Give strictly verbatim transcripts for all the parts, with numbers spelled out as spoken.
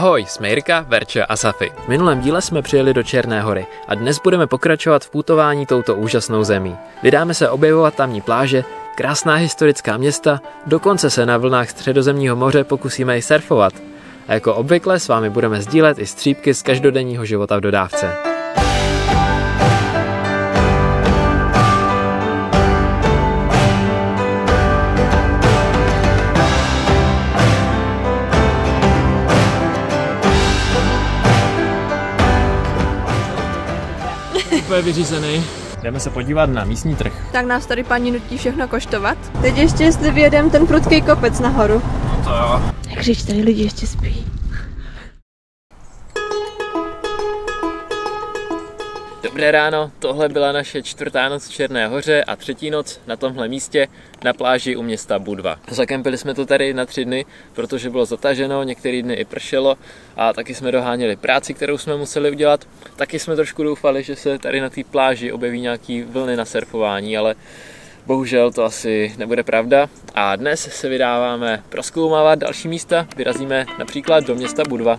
Ahoj, jsme Jirka, Verč a Safi. V minulém díle jsme přijeli do Černé hory a dnes budeme pokračovat v putování touto úžasnou zemí. Vydáme se objevovat tamní pláže, krásná historická města, dokonce se na vlnách Středozemního moře pokusíme i surfovat. A jako obvykle s vámi budeme sdílet i střípky z každodenního života v dodávce. Vyřízený. Jdeme se podívat na místní trh. Tak nás tady paní nutí všechno koštovat. Teď ještě jestli vyjedeme ten prudký kopec nahoru. No to jo. Nekřič, tady lidi ještě spí. Dobré ráno, tohle byla naše čtvrtá noc v Černé hoře a třetí noc na tomhle místě na pláži u města Budva. Zakempili jsme to tady na tři dny, protože bylo zataženo, některé dny i pršelo a taky jsme doháněli práci, kterou jsme museli udělat. Taky jsme trošku doufali, že se tady na té pláži objeví nějaký vlny na surfování, ale bohužel to asi nebude pravda. A dnes se vydáváme prozkoumávat další místa, vyrazíme například do města Budva.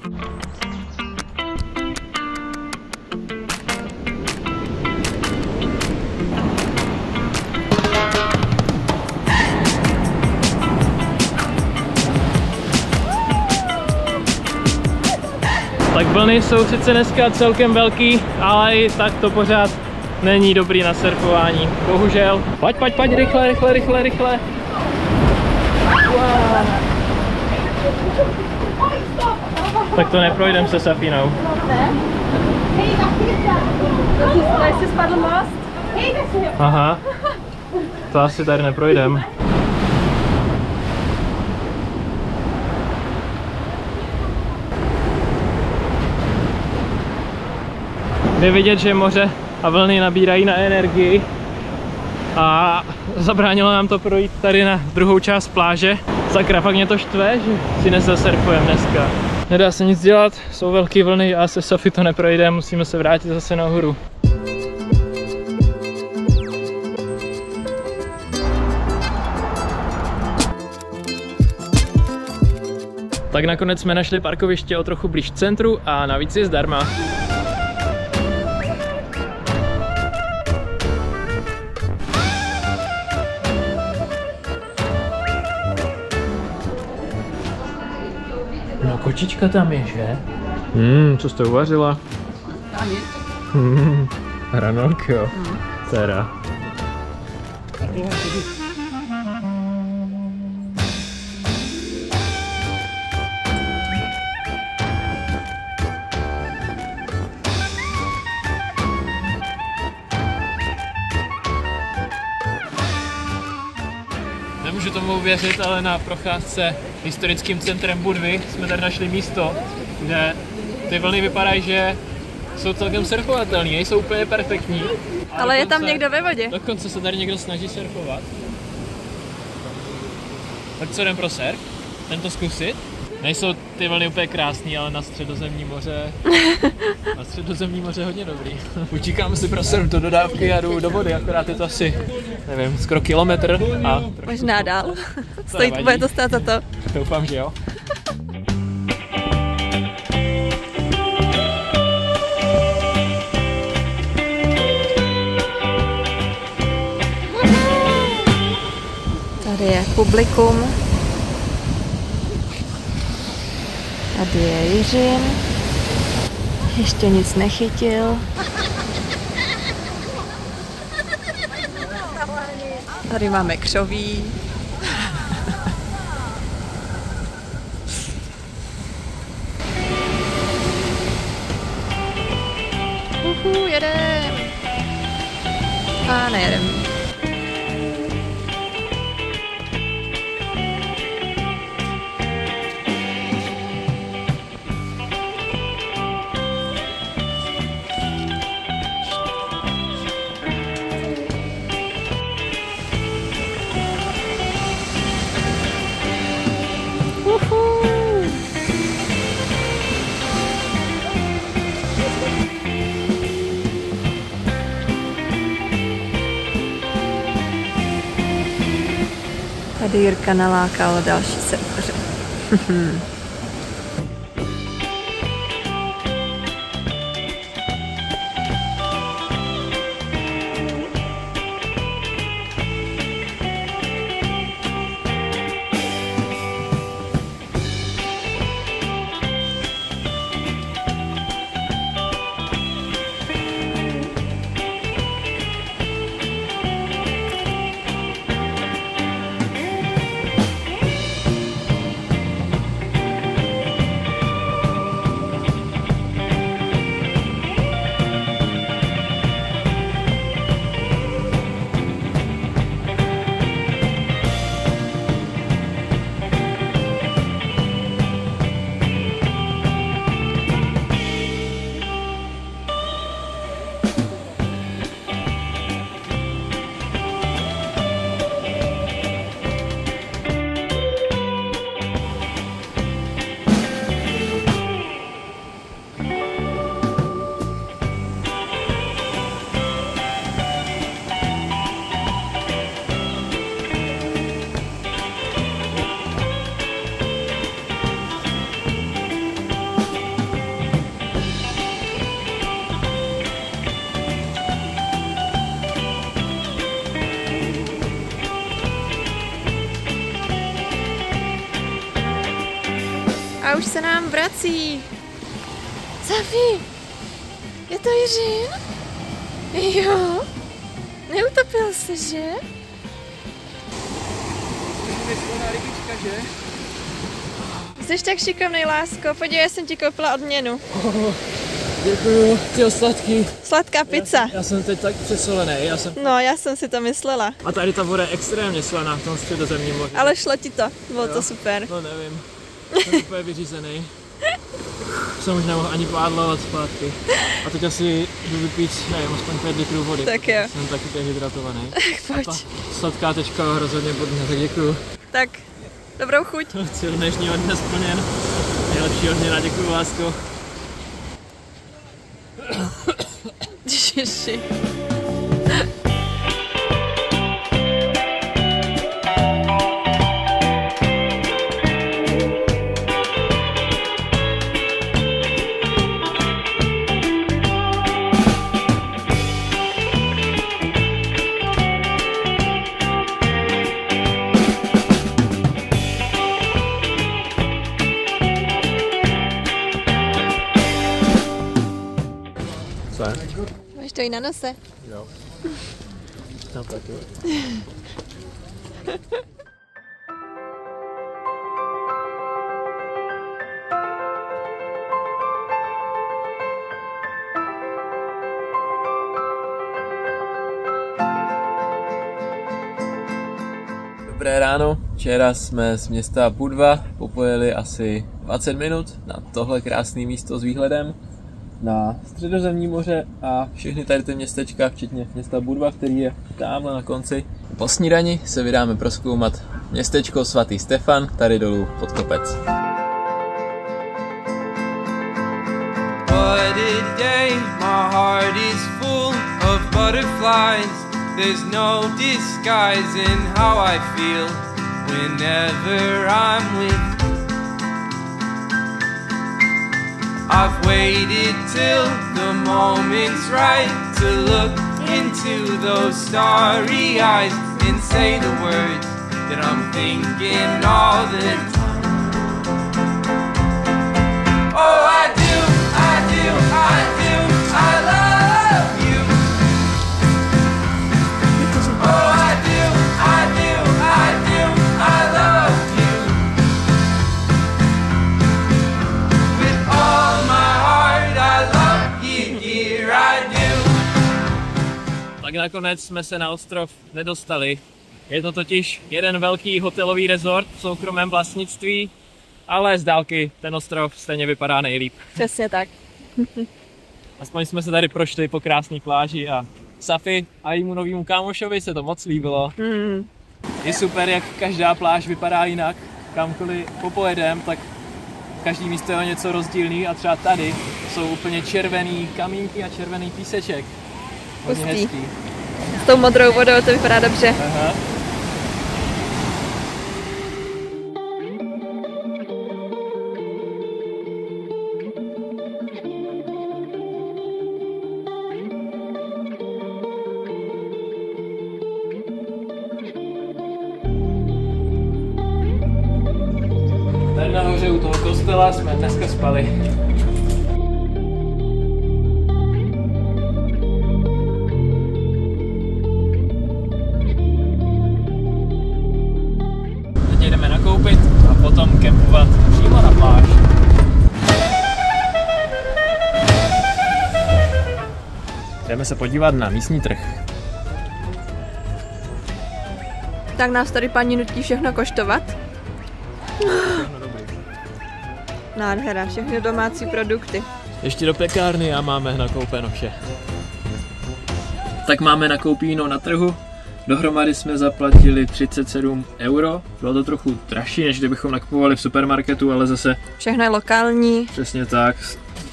Tak vlny jsou sice dneska celkem velký, ale i tak to pořád není dobrý na surfování. Bohužel. Pojď, pojď, pojď, rychle, rychle, rychle, rychle. Wow. Tak to neprojdeme se Safinou. Aha. To asi tady neprojdeme. Je vidět, že moře a vlny nabírají na energii a zabránilo nám to projít tady na druhou část pláže. Sakra, fakt mě to štve, že si nezasurfujeme dneska. Nedá se nic dělat, jsou velké vlny a se Safi to neprojde, musíme se vrátit zase nahoru. Tak nakonec jsme našli parkoviště o trochu blíž centru a navíc je zdarma. Kočička tam je, že? Hmm, co jste uvařila? A nic. Hmm, hranolk, jo. Hmm. Teda. Nemůžu tomu uvěřit, ale na procházce historickým centrem Budvy jsme tady našli místo, kde ty vlny vypadají, že jsou celkem surfovatelné, jsou úplně perfektní. Ale, ale je tam někdo ve vodě. Dokonce se tady někdo snaží surfovat. Tak co jdem pro surf? Jdem to zkusit? Nejsou ty vlny úplně krásný, ale na Středozemní moře... Na Středozemní moře hodně dobrý. Učíkám si pro surf do dodávky a jdu do vody, akorát je to asi, nevím, skoro kilometr a... Možná dál. Stojí, bude to stát za to. Doufám, že jo. Tady je publikum. Tady je Jiřin, ještě nic nechytil. Tady máme křoví. Uhu, jedem. A nejedem. Tady Jirka nalákal další surfaře. se nám vrací. Safi, je to Jiřin? Jo, neutopil se, že? Rybička, že? Jsi tak šikovnej, lásko, podívej, já jsem ti koupila odměnu. Oh, děkuju, ty sladký. Sladká pizza. Já, já jsem teď tak přesolený, já jsem... No, já jsem si to myslela. A tady ta voda je extrémně slaná v tom středozemním moři. Ale šlo ti to, bylo jo, to super. No nevím, jsem úplně vyřízený. Jsem už nemohl ani pádlo let zpátky. A teď asi jdu vypít, nevím, aspoň pět litrů vody. Tak jo. Jsem taky dehydratovaný. Pojď. A ta sladká tečka rozhodně bodne, tak děkuju. Tak, dobrou chuť. Cíl dnešního dne splněn. Nejlepší odměna, děkuju, lásko. Ježiši. Máš to i na nose? Jo. Tam taky. Dobré ráno, včera jsme z města Budva popojeli asi dvacet minut na tohle krásné místo s výhledem na Středozemní moře a všechny tady ty městečka, včetně města Budva, který je tamhle na konci. Po snídani se vydáme prozkoumat městečko Svatý Stefan, tady dolů pod kopec. I've waited till the moment's right to look into those starry eyes and say the words that I'm thinking all the time. Oh, I do, I do, I do, I love you. Oh, I do, I do, I do, I love you. With all tak nakonec jsme se na ostrov nedostali. Je to totiž jeden velký hotelový resort v soukromém vlastnictví, ale z dálky ten ostrov stejně vypadá nejlíp. Přesně tak. Aspoň jsme se tady prošli po krásné pláži a Safi a jejímu novému kámošovi se to moc líbilo. Mm. Je super, jak každá pláž vypadá jinak. Kamkoliv popojedem, tak každý místo je něco rozdílný a třeba tady jsou úplně červený kamínky a červený píseček. Pustý. S tou modrou vodou to vypadá dobře. Aha. Tady nahoře u toho kostela jsme dneska spali. Jdeme se podívat na místní trh. Tak nás tady paní nutí všechno koštovat. Nádhera, všechny domácí produkty. Ještě do pekárny a máme nakoupeno vše. Tak máme nakoupeno na trhu. Dohromady jsme zaplatili třicet sedm euro. Bylo to trochu dražší, než kdybychom nakupovali v supermarketu, ale zase... Všechno je lokální. Přesně tak.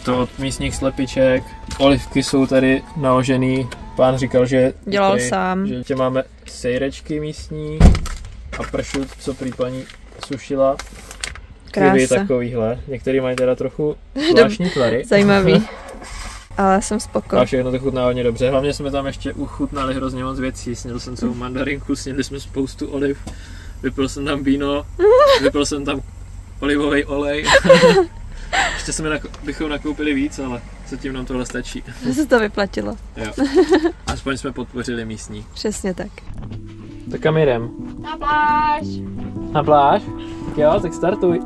To od místních slepiček. Olivky jsou tady naložený. Pán říkal, že dělal tady, sám. Že tě máme sejrečky místní a pršut, co prý paní sušila. Krása. Takovýhle. Některý mají teda trochu zvláštní tvary. Zajímavý. Ale jsem spokojený. A všechno to chutná hodně dobře. Hlavně jsme tam ještě uchutnali hrozně moc věcí. Snědl jsem celou mandarinku, snědli jsme spoustu oliv. Vypil jsem tam víno, vypil jsem tam olivový olej. Ještě jsme nako bychom nakoupili víc, ale zatím nám tohle stačí. Se to vyplatilo. Jo. Aspoň jsme podpořili místní. Přesně tak. Tak kam jdem? Na pláž. Na pláž? Jo, tak startuj.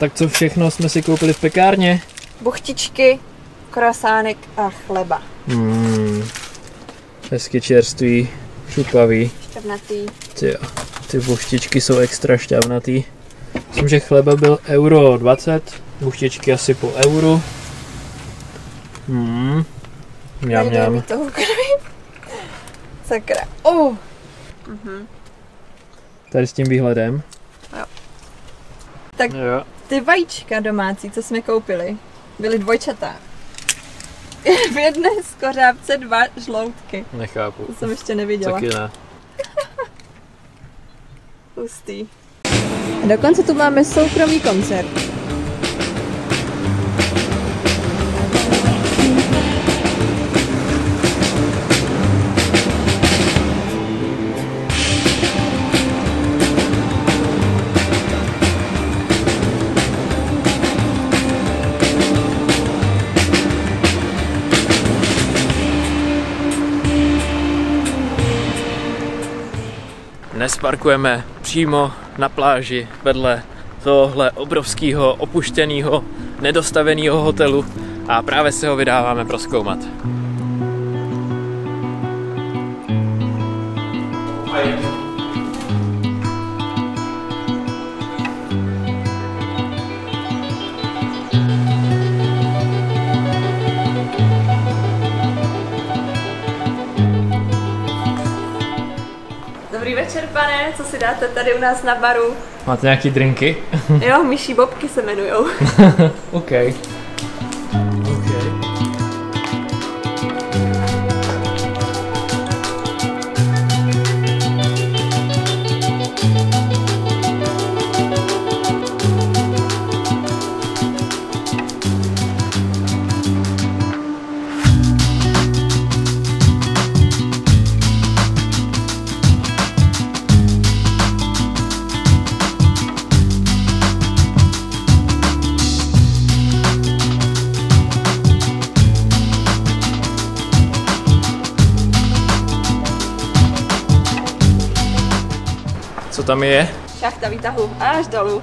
Tak co všechno jsme si koupili v pekárně? Buchtičky, krosánek a chleba. Hmm, hezky čerstvý, šupavý. Šťavnatý. Ty, ty buchtičky jsou extra šťavnatý. Myslím, že chleba byl euro dvacet, buchtičky asi po euru. Hmm, mňam, mňam. Sakra. Uh. Mhm. Tady s tím výhledem. Jo. Tak jo. Ty vajíčka domácí, co jsme koupili, byly dvojčata. V jedné skořápce dva žloutky. Nechápu. To jsem ještě neviděla. Taky ne. Hustý. A dokonce tu máme soukromý koncert. Dnes parkujeme přímo na pláži vedle tohle obrovského, opuštěného, nedostaveného hotelu a právě se ho vydáváme prozkoumat. Pane, co si dáte tady u nás na baru? Máte nějaký drinky? Jo, myší bobky se jmenujou. OK. OK. Tam je? Šachta výtahu až dolů.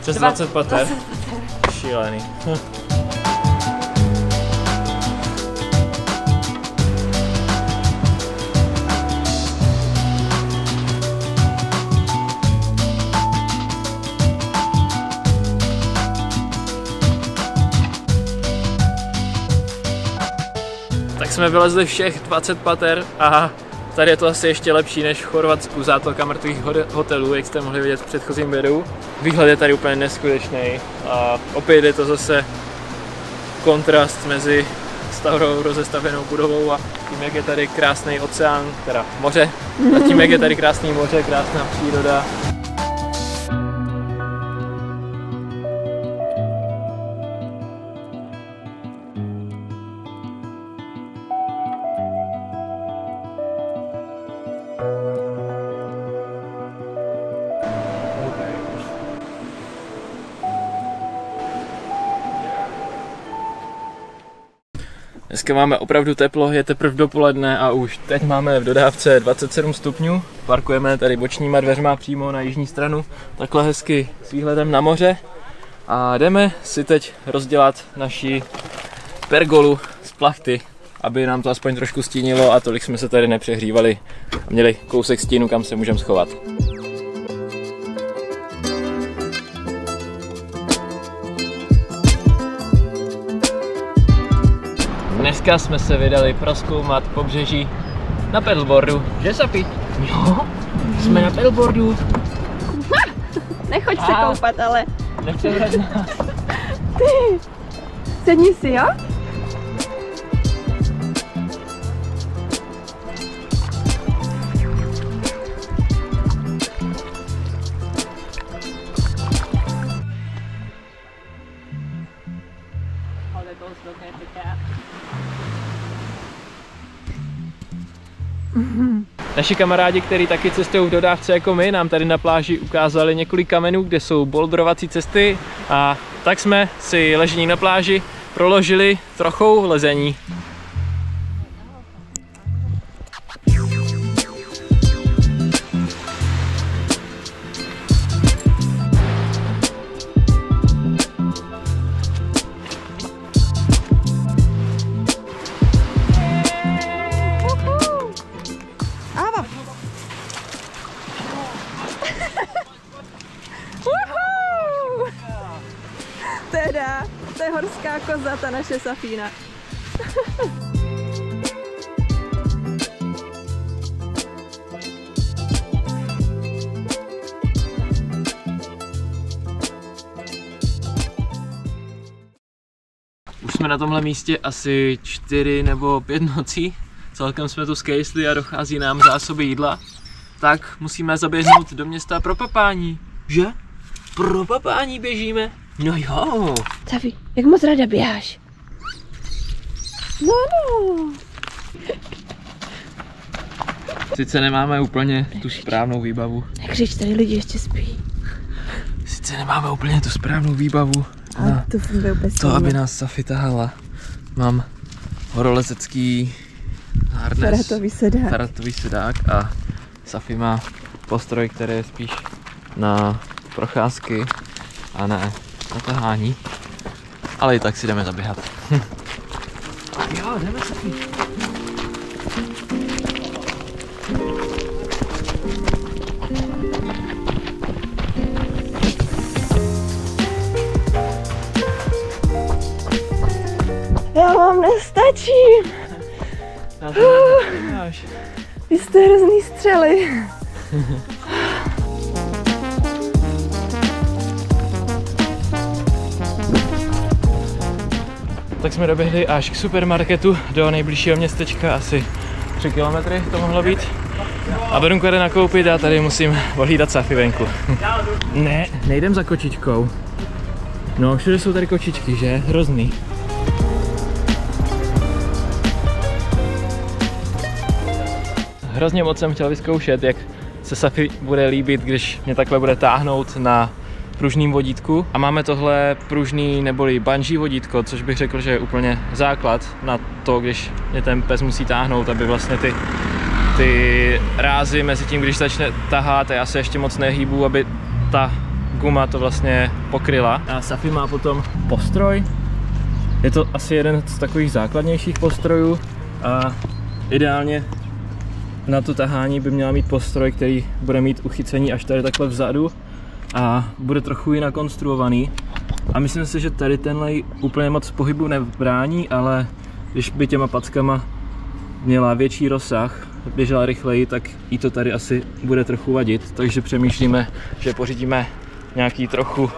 Přes dvacet pater. Šílený. Hm. Tak jsme vylezli všech dvacet pater a tady je to asi ještě lepší než v Chorvatsku, zátoka mrtvých hotelů, jak jste mohli vidět v předchozím videu. Výhled je tady úplně neskutečný a opět je to zase kontrast mezi starou rozestavenou budovou a tím, jak je tady krásný oceán, teda moře, a tím, jak je tady krásný moře, krásná příroda. Dneska máme opravdu teplo, je teprve dopoledne a už teď máme v dodávce dvacet sedm stupňů. Parkujeme tady bočníma dveřma přímo na jižní stranu, takhle hezky s výhledem na moře. A jdeme si teď rozdělat naši pergolu z plachty, aby nám to aspoň trošku stínilo a tolik jsme se tady nepřehřívali a měli kousek stínu, kam se můžeme schovat. Dneska jsme se vydali prozkoumat pobřeží na paddleboardu, že Safi? Jo, jsme na paddleboardu. Nechoď a, se koupat, ale... Nepřehled nás. Ty, sedni si, jo? Naši kamarádi, kteří taky cestují v dodávce jako my, nám tady na pláži ukázali několik kamenů, kde jsou bouldrovací cesty, a tak jsme si ležení na pláži proložili trochou lezení. Teda, to je horská koza, ta naše Safína. Už jsme na tomhle místě asi čtyři nebo pět nocí. Celkem jsme tu skejsli a dochází nám zásoby jídla. Tak musíme zaběhnout do města pro papání, že? Pro papání běžíme. No jo. Safi, jak moc ráda běháš? No no. Sice nemáme úplně nekřič. tu správnou výbavu. Nekřič, tady lidi ještě spí. Sice nemáme úplně tu správnou výbavu. Ale to funguje úplně To, aby nás Safi tahala. Mám horolezecký harnes. Faratový sedák. Faratový sedák a Safi má postroj, který je spíš na procházky a ne na tahání, ale i tak si jdeme zaběhat. Hm. Jo, jdeme se. Já vám nestačím. Vy jste hrozný střely. Tak jsme doběhli až k supermarketu do nejbližšího městečka, asi tři kilometry to mohlo být. A Berunku jde nakoupit a tady musím ohlídat Safi venku. Ne, nejdem za kočičkou. No, všude jsou tady kočičky, že? Hrozný. Hrozně moc jsem chtěl vyzkoušet, jak se Safi bude líbit, když mě takhle bude táhnout na pružným vodítku, a máme tohle pružný neboli bungee vodítko, což bych řekl, že je úplně základ na to, když mě ten pes musí táhnout, aby vlastně ty, ty rázy mezi tím, když začne tahat, já se ještě moc nehýbu, aby ta guma to vlastně pokryla. A Safi má potom postroj, je to asi jeden z takových základnějších postrojů a ideálně na to tahání by měla mít postroj, který bude mít uchycení až tady takhle vzadu a bude trochu jinak konstruovaný, a myslím si, že tady tenhle úplně moc pohybu nebrání, ale když by těma packama měla větší rozsah, běžela rychleji, tak jí to tady asi bude trochu vadit, takže přemýšlíme, že pořídíme nějaký trochu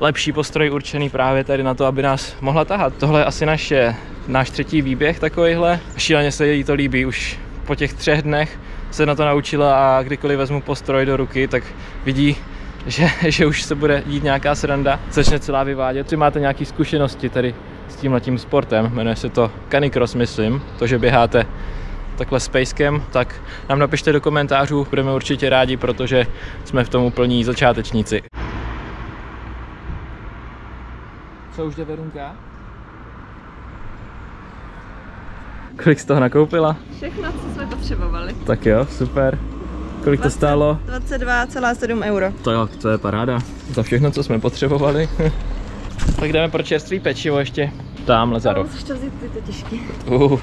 lepší postroj určený právě tady na to, aby nás mohla tahat. Tohle je asi naše, náš třetí výběh takovýhle, šíleně se jí to líbí, už po těch třech dnech se na to naučila a kdykoliv vezmu postroj do ruky, tak vidí, Že, že už se bude dít nějaká sranda, začne celá vyvádět. Vy máte nějaké zkušenosti tady s tímhletím sportem, jmenuje se to Canicross, myslím, to, že běháte takhle s pejskem, tak nám napište do komentářů, budeme určitě rádi, protože jsme v tom úplní začátečníci. Co už jde, Verunka? Kolik z toho nakoupila? Všechno, co jsme potřebovali. Tak jo, super. Kolik to stálo? dvacet dva celá sedm euro. To jo, to je paráda. Za všechno, co jsme potřebovali. Tak jdeme pro čerstvý pečivo ještě. Tamhle za roh. Uh. Uh.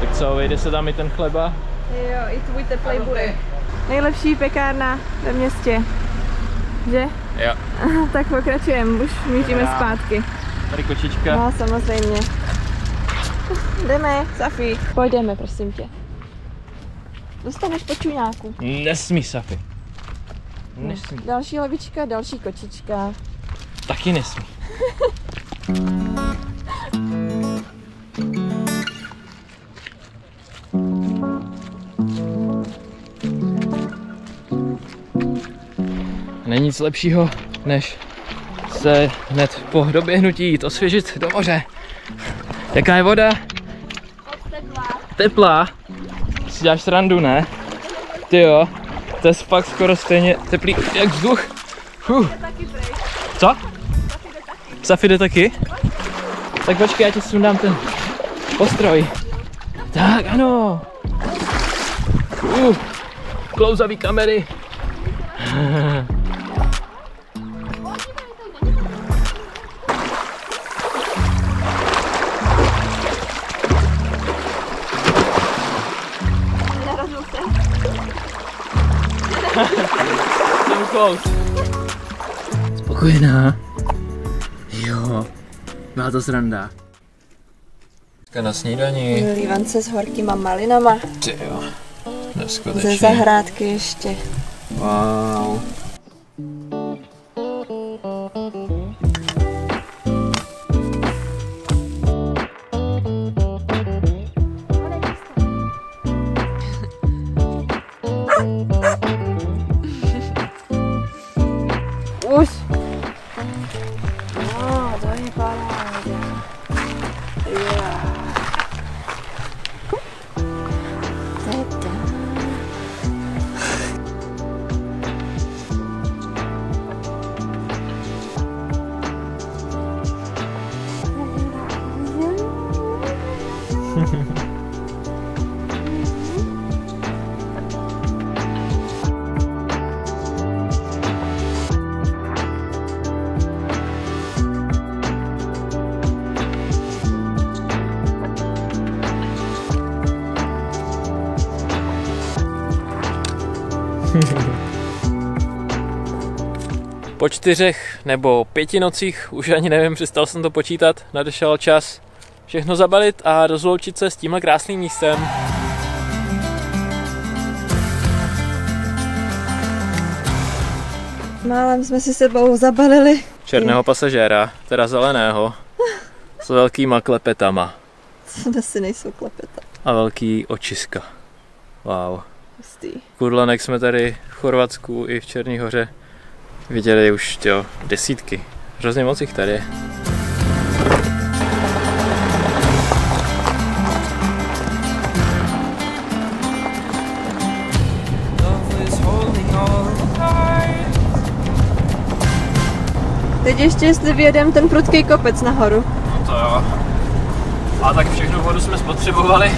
Tak co, vejde se tam i ten chleba? Jo, i tvůj teplej burek. Nejlepší pekárna ve městě. Že? Jo. Tak pokračujeme, už míříme zpátky. Tady kočička. No, samozřejmě. Jdeme, Safi. Pojďme, prosím tě. Dostaneš po čuňáku. Nesmí, Safi. Nesmí. Další levička, další kočička. Taky nesmí. Není nic lepšího, než se hned po doběhnutí jít osvěžit do moře. Jaká je voda? Teplá. Teplá. si děláš srandu, ne? Ty jo, to je fakt skoro stejně teplý jak vzduch. Huh. Co? Safi jde taky? Tak počkej, já ti sundám ten postroj. Tak ano. Uh, klouzavý kamery. Jsem close. Spokojená. Jo, byla to sranda. Na snídaní. Lívance s horkýma malinama. Ty jo, neskutečný. Ze zahrádky ještě. Wow. Po čtyřech nebo pěti nocích, už ani nevím, přestal jsem to počítat, nadešel čas všechno zabalit a rozloučit se s tímhle krásným místem. Málem jsme si sebou zabalili černého pasažéra, teda zeleného, s velkýma klepetama. To asi nejsou klepeta. A velký očiska. Wow. Kudlanek jsme tady v Chorvatsku i v Černé hoře viděli už těho, desítky. Hrozně moc jich tady je. Teď ještě jestli vyjedeme ten prudký kopec nahoru. No to jo. A tak všechnu vodu jsme spotřebovali.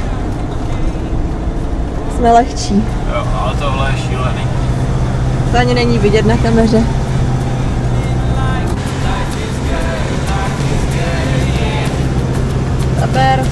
Jsme lehčí. Jo, ale tohle je šílený. To ani není vidět na kameře. Super.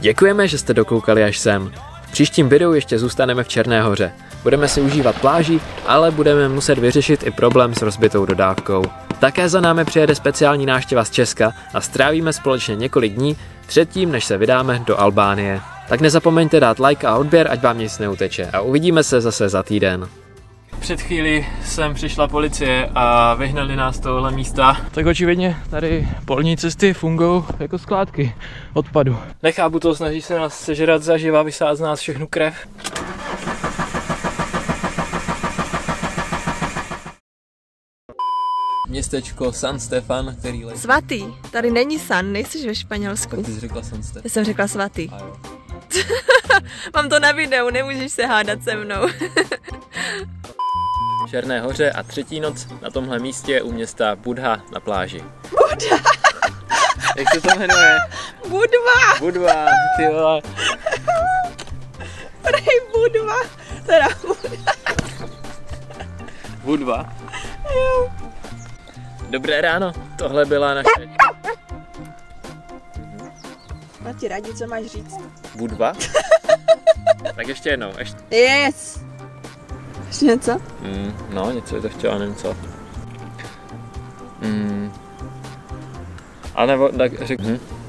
Děkujeme, že jste dokoukali až sem. V příštím videu ještě zůstaneme v Černé hoře. Budeme si užívat pláží, ale budeme muset vyřešit i problém s rozbitou dodávkou. Také za námi přijede speciální návštěva z Česka a strávíme společně několik dní předtím, než se vydáme do Albánie. Tak nezapomeňte dát like a odběr, ať vám nic neuteče, a uvidíme se zase za týden. Před chvílí sem přišla policie a vyhnali nás z tohohle místa. Tak očividně tady polní cesty fungují jako skládky odpadu. Nechápu to, snaží se nás sežrat zaživa, vysát z nás všechnu krev. Městečko San Stefan, který leží. Svatý, tady není San, nejsi ve Španělsku. Tak ty jsi řekla San Stefan. Já jsem řekla svatý. Mám to na videu, nemůžeš se hádat se mnou. Černé hoře a třetí noc na tomhle místě u města Budva na pláži. Budva! Jak se to jmenuje? Budva! Budva, ty vole. Prej Budva, teda Budva. Budva? Jo. Dobré ráno, tohle byla naše... Má ti radit, co máš říct. Budva? Tak ještě jednou, ještě... Yes! Ještě něco? Mm, no, něco je to chtěla, nevím co. Mm. A nebo tak řeknu.